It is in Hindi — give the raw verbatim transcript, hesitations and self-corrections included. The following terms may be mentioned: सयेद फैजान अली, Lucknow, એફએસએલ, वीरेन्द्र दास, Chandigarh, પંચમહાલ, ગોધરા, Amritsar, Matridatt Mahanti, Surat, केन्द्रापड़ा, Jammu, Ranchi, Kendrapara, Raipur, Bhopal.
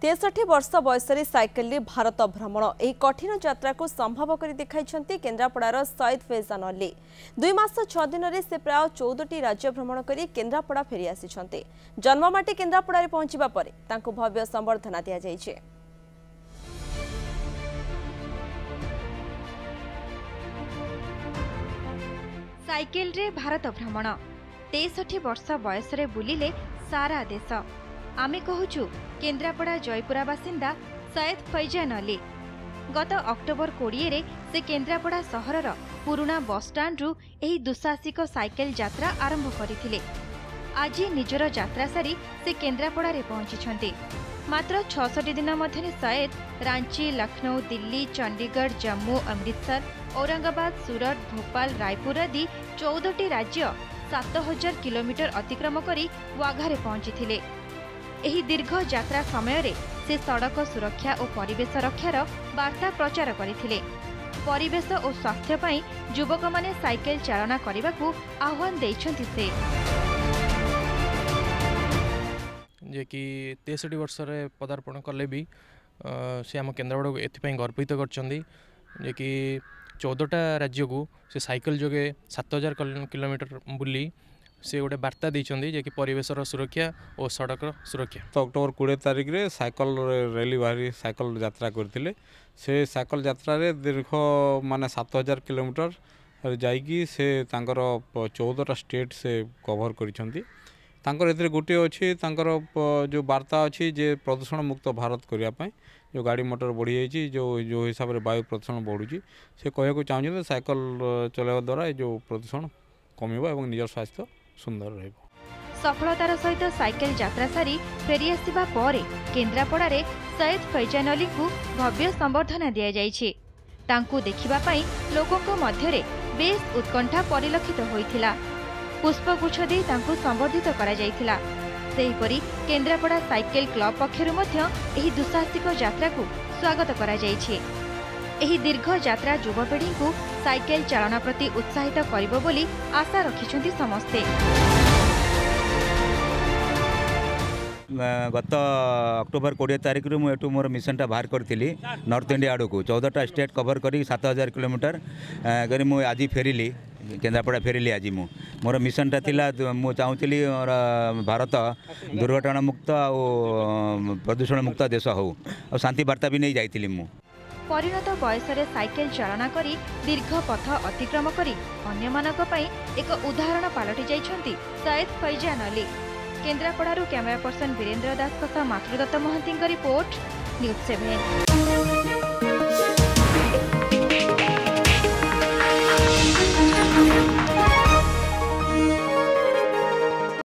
तिरसठ वर्ष बयसरे साइकेल भारत भ्रमण एक कठिन यात्रा को संभव कर देखाई केन्द्रापड़ार सयेद फैजान अली। दुई मास छह दिन रे से प्राय चौदह राज्य भ्रमण करी केन्द्रापड़ा फेरी आसी जन्ममाटी केन्द्रापड़ा रे पहुंचीबा परे तांको भव्य संबर्धना दिया जायछे। साइकेल रे भारत भ्रमण तिरसठ वर्ष बयसरे बुलिले सारा देश। आमे कहूँ केन्द्रापड़ा जयपुरा बासिंदा सयेद फैजान अली गत अक्टोबर बीस रे से केन्द्रापड़ा सहरर पुराणा बस स्टैंड रु एही दुसाहसिक साइकेल यात्रा आरंभ करथिले। आज निजर यात्रा सारी से केन्द्रापड़ा रे पहुंची मात्र छियासठ दिन मध्यरे सयेद रांची, लखनऊ, दिल्ली, चंडीगढ़, जम्मू, अमृतसर, औरंगाबाद, सूरत, भोपाल, रायपुर आदि चौदह राज्य सात हजार किलोमीटर अतिक्रम करी वाघारे पहुंची। एही दीर्घ यात्रा समय रे से सड़क सुरक्षा और परिवेश रक्षार वार्ता प्रचार करथिले। परिवेश और स्वास्थ्य पई युवक माने साइकेल चालना करने को आह्वान देइछन्ति से जे कि तिरसठ वर्ष रे पदार्पण कले भी से हम केन्द्रापड़ा को एथि पई गर्वित करछन्ति जे कि चौदहटा राज्य को से साइकेल जोगे सात हजार किलोमीटर बुली से गोटे बार्ता जे कि परिवेशर सुरक्षा और सड़क सुरक्षा। तो अक्टोबर बीस तारीख रे साइकल रैली बाहरी साइकल यात्रा करथिले। से साइकल यात्रा रे दीर्घ माने सात हजार किलोमीटर जाइकी से तांकर चौदहटा स्टेट से कवर करिसंती। तांकर एते गोटे अछि तांकर जो वार्ता अछि जे प्रदूषण मुक्त भारत करिया पय जो गाड़ी मोटर बढ़ी जाइए जो जो हिसाब से वायु प्रदूषण बढ़ुची से कहकू चाहूँ साइकल चलाइवा द्वारा जो प्रदूषण कमिबा एवं निजर स्वास्थ्य सुंदर रहबो। सफलतार सहित साइकेल यात्रा सारी फेरी आसीबा परे केन्द्रापड़ा रे सयेद फैजान अली को भव्य संबर्धना दिया जायछि। तांकु देखिबा पई लोकक मध्य रे बेस उत्कंठा परिलक्षित होइथिला। पुष्पगुच्छ दे तांकु संबर्धित करा जायथिला। सेहि परि केन्द्रापड़ा साइकेल क्लब पक्षरु मध्य एही दुसाहसिक यात्रा को स्वागत करा जायछि। एही दीर्घ यात्रा युवपीढ़ी को साइकेल चालना प्रति उत्साहित करिबो बोली आशा रखिछन्ति समस्ते। गत अक्टोबर बीस तारीख रु मुझे मोर मिशन टा बाहर करी नॉर्थ इंडिया आड़ को चौदहटा स्टेट कवर करी सात हजार किलोमीटर कर आज फेरिली केन्द्रापड़ा फेरिली। आज मु मोर मिशन टा थिला मु चाहूली मोर भारत दुर्घटना मुक्त और प्रदूषण मुक्त देश हो और शांति वार्ता भी नहीं जाइली। मु परिणत बयसरे साइकेल चालना करी दीर्घ पथ अतिक्रम करी अन्यमानक पई एक उदाहरण पालटी जाइछन्ति सयेद फैजान अली। केन्द्रापड़ारू camera person वीरेन्द्र दास, Matrudatta Mahanty, report news seven.